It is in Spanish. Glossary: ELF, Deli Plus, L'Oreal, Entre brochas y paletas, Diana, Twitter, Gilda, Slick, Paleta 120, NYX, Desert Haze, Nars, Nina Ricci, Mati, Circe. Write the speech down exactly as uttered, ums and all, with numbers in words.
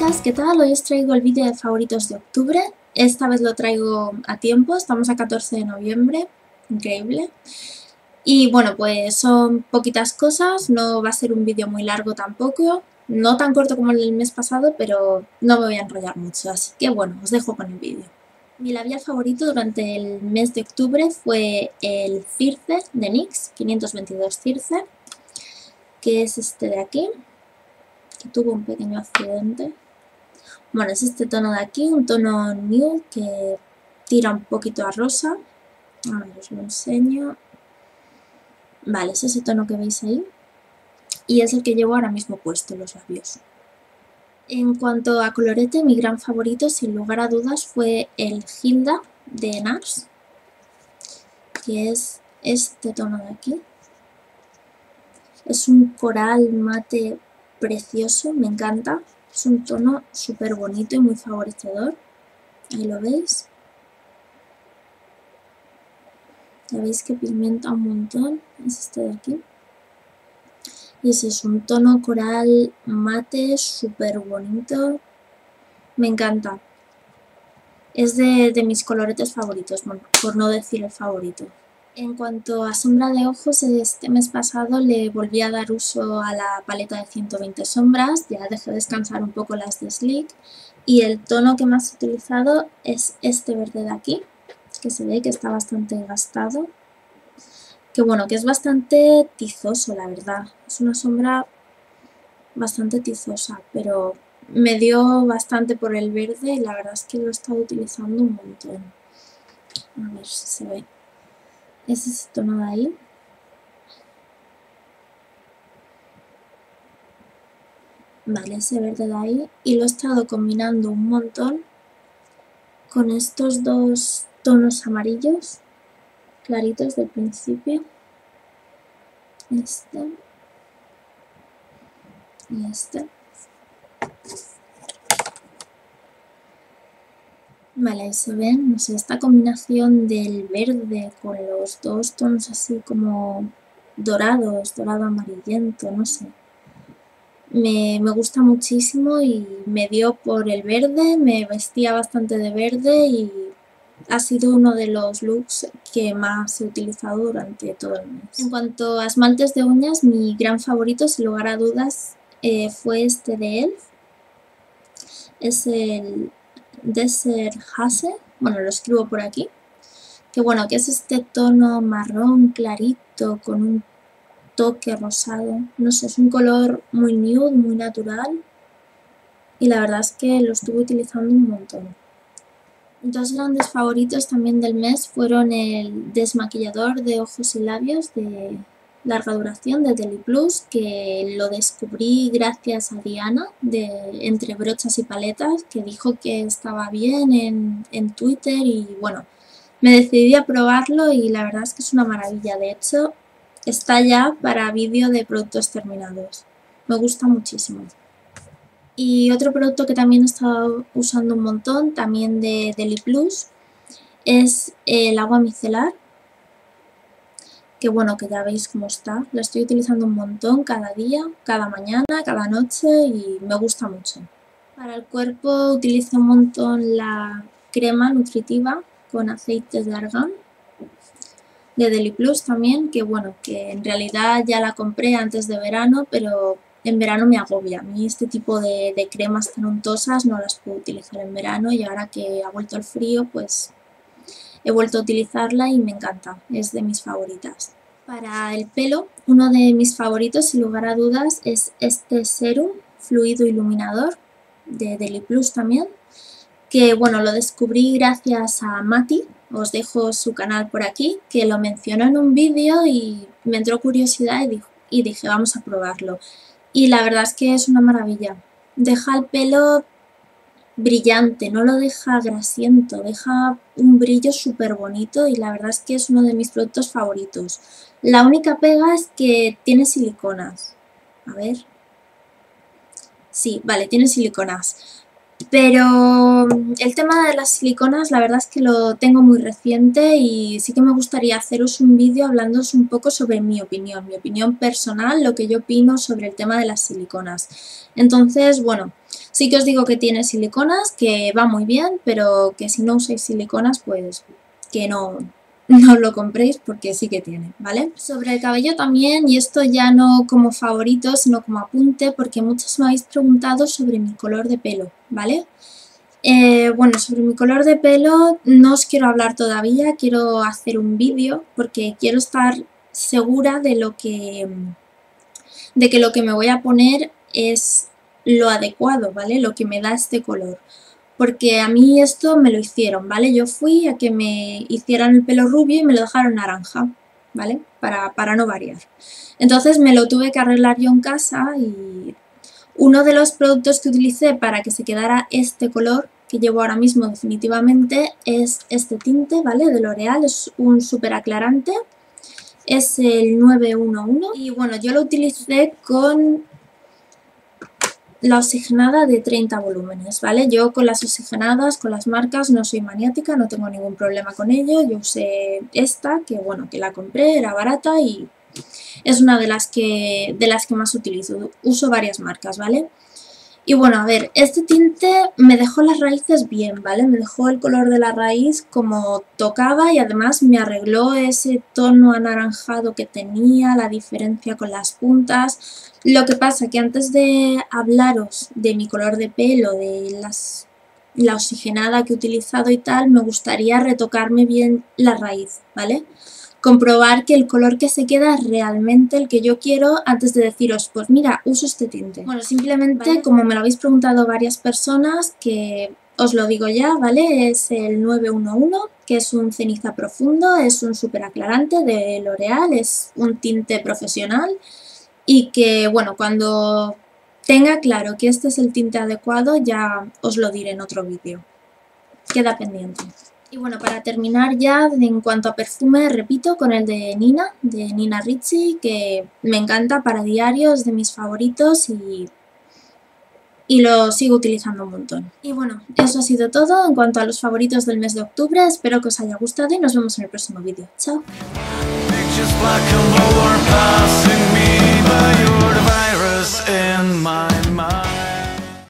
chicas, ¿qué tal? Hoy os traigo el vídeo de favoritos de octubre. Esta vez lo traigo a tiempo, estamos a catorce de noviembre, increíble. Y bueno, pues son poquitas cosas, no va a ser un vídeo muy largo tampoco, no tan corto como el mes pasado, pero no me voy a enrollar mucho, así que bueno, os dejo con el vídeo. Mi labial favorito durante el mes de octubre fue el Circe de NYX, quinientos veintidós Circe, que es este de aquí, que tuvo un pequeño accidente. Bueno, es este tono de aquí, un tono nude que tira un poquito a rosa. A ver, os lo enseño. Vale, es ese tono que veis ahí. Y es el que llevo ahora mismo puesto en los labios. En cuanto a colorete, mi gran favorito, sin lugar a dudas, fue el Gilda de Nars, que es este tono de aquí. Es un coral mate precioso, me encanta. Es un tono súper bonito y muy favorecedor. Ahí lo veis. Ya veis que pigmenta un montón. Es este de aquí. Y ese es un tono coral mate súper bonito. Me encanta. Es de, de mis coloretes favoritos, bueno, por no decir el favorito. En cuanto a sombra de ojos, este mes pasado le volví a dar uso a la paleta de ciento veinte sombras, ya dejé descansar un poco las de Slick, y el tono que más he utilizado es este verde de aquí, que se ve que está bastante gastado, que bueno, que es bastante tizoso la verdad, es una sombra bastante tizosa, pero me dio bastante por el verde y la verdad es que lo he estado utilizando un montón. A ver si se ve. Es ese tono de ahí. Vale, ese verde de ahí. Y lo he estado combinando un montón con estos dos tonos amarillos claritos del principio. Este. Y este. Vale, ahí se ven, no sé, esta combinación del verde con los dos tonos así como dorados, dorado amarillento, no sé. Me, me gusta muchísimo y me dio por el verde, me vestía bastante de verde y ha sido uno de los looks que más he utilizado durante todo el mes. En cuanto a esmaltes de uñas, mi gran favorito, sin lugar a dudas, eh, fue este de E L F Es el Desert Haze, bueno, lo escribo por aquí, que bueno, que es este tono marrón clarito con un toque rosado, no sé, es un color muy nude, muy natural y la verdad es que lo estuve utilizando un montón. Dos grandes favoritos también del mes fueron el desmaquillador de ojos y labios de larga duración de Deli Plus, que lo descubrí gracias a Diana de Entre brochas y paletas, que dijo que estaba bien en, en Twitter y bueno, me decidí a probarlo y la verdad es que es una maravilla. De hecho, está ya para vídeo de productos terminados. Me gusta muchísimo. Y otro producto que también he estado usando un montón, también de Deli Plus, es el agua micelar. Que bueno, que ya veis cómo está. La estoy utilizando un montón cada día, cada mañana, cada noche y me gusta mucho. Para el cuerpo utilizo un montón la crema nutritiva con aceites de argán de Deli Plus también, que bueno, que en realidad ya la compré antes de verano, pero en verano me agobia. A mí este tipo de, de cremas tan untosas no las puedo utilizar en verano y ahora que ha vuelto el frío, pues he vuelto a utilizarla y me encanta, es de mis favoritas. Para el pelo, uno de mis favoritos sin lugar a dudas es este serum fluido iluminador de Deli Plus también, que bueno, lo descubrí gracias a Mati, os dejo su canal por aquí, que lo mencionó en un vídeo y me entró curiosidad y dije, y dije vamos a probarlo. Y la verdad es que es una maravilla, deja el pelo brillante, no lo deja grasiento, deja un brillo súper bonito y la verdad es que es uno de mis productos favoritos. La única pega es que tiene siliconas. A ver. Sí, vale, tiene siliconas. Pero el tema de las siliconas la verdad es que lo tengo muy reciente y sí que me gustaría haceros un vídeo hablándoos un poco sobre mi opinión, mi opinión personal, lo que yo opino sobre el tema de las siliconas. Entonces, bueno, Sí que os digo que tiene siliconas, que va muy bien, pero que si no usáis siliconas, pues que no, no lo compréis porque sí que tiene, ¿vale? Sobre el cabello también, y esto ya no como favorito, sino como apunte, porque muchos me habéis preguntado sobre mi color de pelo, ¿vale? Eh, bueno, sobre mi color de pelo no os quiero hablar todavía, quiero hacer un vídeo porque quiero estar segura de lo que, de que lo que me voy a poner es lo adecuado, ¿vale? Lo que me da este color. Porque a mí esto me lo hicieron, ¿vale? Yo fui a que me hicieran el pelo rubio y me lo dejaron naranja, ¿vale? Para, para no variar. Entonces me lo tuve que arreglar yo en casa y uno de los productos que utilicé para que se quedara este color que llevo ahora mismo definitivamente es este tinte, ¿vale? De L'Oreal, es un súper aclarante. Es el nueve uno uno y bueno, yo lo utilicé con la oxigenada de treinta volúmenes, ¿vale? Yo con las oxigenadas, con las marcas, no soy maniática, no tengo ningún problema con ello. Yo usé esta, que bueno, que la compré, era barata y es una de las que, de las que más utilizo. Uso varias marcas, ¿vale? Y bueno, a ver, este tinte me dejó las raíces bien, ¿vale? Me dejó el color de la raíz como tocaba y además me arregló ese tono anaranjado que tenía, la diferencia con las puntas. Lo que pasa que antes de hablaros de mi color de pelo, de las, la oxigenada que he utilizado y tal, me gustaría retocarme bien la raíz, ¿vale? Comprobar que el color que se queda es realmente el que yo quiero antes de deciros, pues mira, uso este tinte. Bueno, simplemente, ¿vale? Como me lo habéis preguntado varias personas, que os lo digo ya, ¿vale? Es el nueve uno uno, que es un ceniza profundo, es un súper aclarante de L'Oreal, es un tinte profesional. Y que, bueno, cuando tenga claro que este es el tinte adecuado, ya os lo diré en otro vídeo. Queda pendiente. Y bueno, para terminar ya, en cuanto a perfume, repito, con el de Nina, de Nina Ricci, que me encanta para diarios, de mis favoritos y, y lo sigo utilizando un montón. Y bueno, eso ha sido todo en cuanto a los favoritos del mes de octubre. Espero que os haya gustado y nos vemos en el próximo vídeo. ¡Chao! Just like a lower passing me by your virus in my